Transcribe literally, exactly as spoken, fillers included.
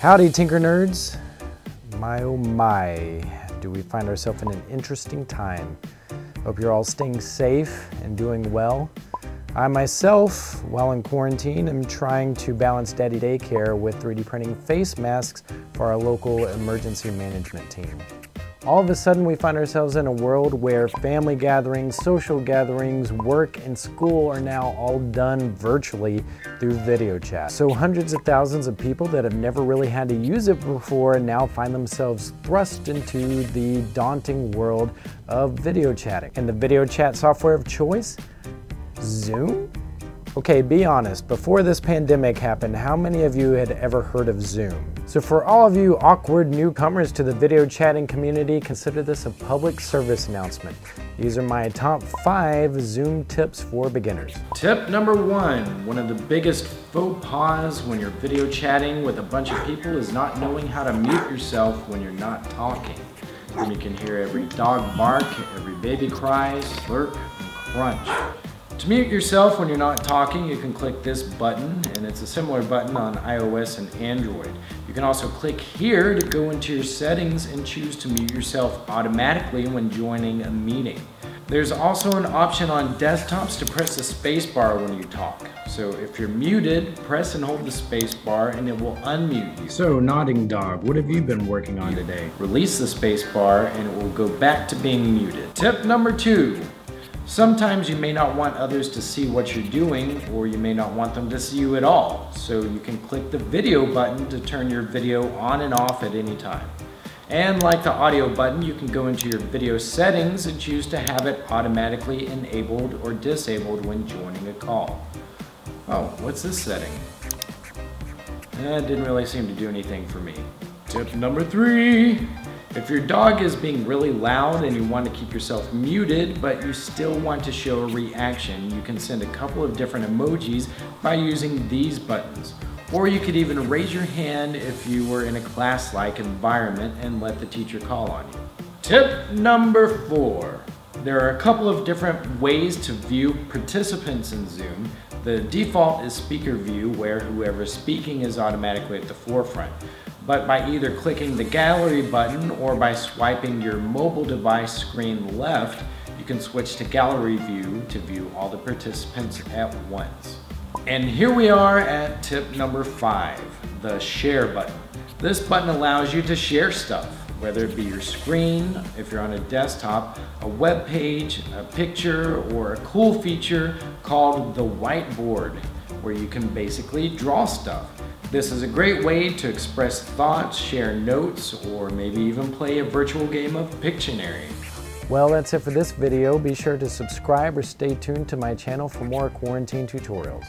Howdy, Tinker Nerds. My oh my, do we find ourselves in an interesting time. Hope you're all staying safe and doing well. I myself, while in quarantine, am trying to balance daddy daycare with three D printing face masks for our local emergency management team. All of a sudden, we find ourselves in a world where family gatherings, social gatherings, work, and school are now all done virtually through video chat. So hundreds of thousands of people that have never really had to use it before now find themselves thrust into the daunting world of video chatting. And the video chat software of choice? Zoom? Okay, be honest, before this pandemic happened, how many of you had ever heard of Zoom? So for all of you awkward newcomers to the video chatting community, consider this a public service announcement. These are my top five Zoom tips for beginners. Tip number one, one of the biggest faux pas when you're video chatting with a bunch of people is not knowing how to mute yourself when you're not talking. You can hear every dog bark, every baby cry, slurp, and crunch. To mute yourself when you're not talking, you can click this button, and it's a similar button on iOS and Android. You can also click here to go into your settings and choose to mute yourself automatically when joining a meeting. There's also an option on desktops to press the spacebar when you talk. So if you're muted, press and hold the spacebar and it will unmute you. So nodding dog, what have you been working on today? Release the spacebar and it will go back to being muted. Tip number two. Sometimes you may not want others to see what you're doing, or you may not want them to see you at all. So you can click the video button to turn your video on and off at any time. And like the audio button, you can go into your video settings and choose to have it automatically enabled or disabled when joining a call. Oh, what's this setting? That didn't really seem to do anything for me. Tip number three. If your dog is being really loud and you want to keep yourself muted, but you still want to show a reaction, you can send a couple of different emojis by using these buttons. Or you could even raise your hand if you were in a class-like environment and let the teacher call on you. Tip number four. There are a couple of different ways to view participants in Zoom. The default is speaker view, where whoever's speaking is automatically at the forefront. But by either clicking the gallery button or by swiping your mobile device screen left, you can switch to gallery view to view all the participants at once. And here we are at tip number five, the share button. This button allows you to share stuff, whether it be your screen, if you're on a desktop, a web page, a picture, or a cool feature called the whiteboard, where you can basically draw stuff. This is a great way to express thoughts, share notes, or maybe even play a virtual game of Pictionary. Well, that's it for this video. Be sure to subscribe or stay tuned to my channel for more quarantine tutorials.